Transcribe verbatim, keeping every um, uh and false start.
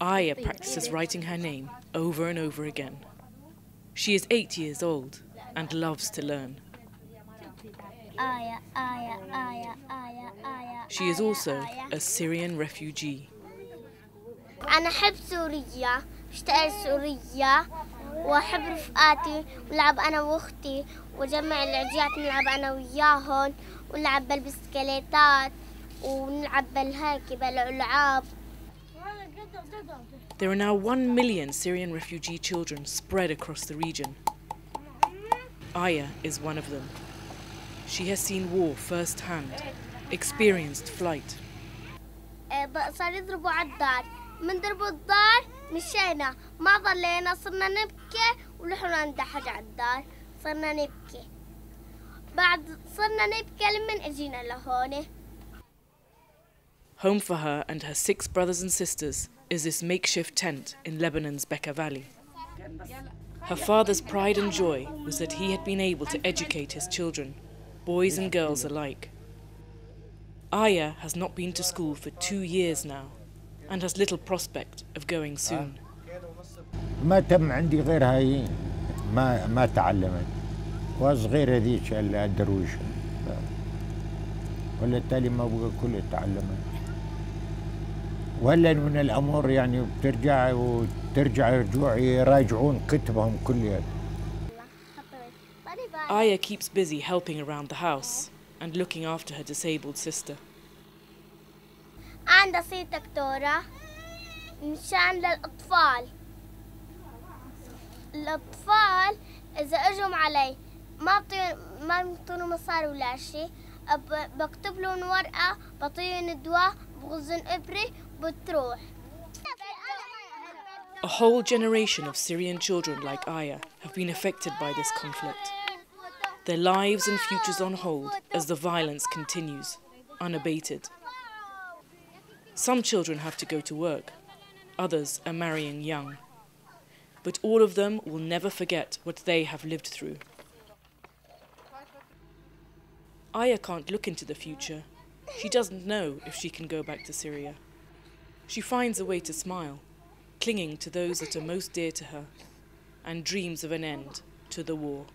Aya practices writing her name over and over again. She is eight years old and loves to learn. She is also a Syrian refugee. There are now one million Syrian refugee children spread across the region. Aya is one of them. She has seen war firsthand, experienced flight. Home for her and her six brothers and sisters is this makeshift tent in Lebanon's Bekaa Valley. Her father's pride and joy was that he had been able to educate his children, boys and girls alike. Aya has not been to school for two years now and has little prospect of going soon. ما تم عندي غير هاي ما ما تعلمت وصغيرة ذيك الدرويشة وللتالي ما بقى كله تعلمت وهلا من الأمور يعني بترجع وترجع يرجعوا يراجعون كتبهم كلها. Aya keeps busy helping around the house and looking after her disabled sister. أنا صير دكتورة مشان للأطفال. الأطفال إذا أجوا علي ما بطي ما يعطوني مصاري ولا شيء بكتب لهم ورقة بعطيهم دواء بغزن إبرة بتروح. A whole generation of Syrian children like Aya have been affected by this conflict. Their lives and futures on hold as the violence continues, unabated. Some children have to go to work, others are marrying young. But all of them will never forget what they have lived through. Aya can't look into the future. She doesn't know if she can go back to Syria. She finds a way to smile, clinging to those that are most dear to her, and dreams of an end to the war.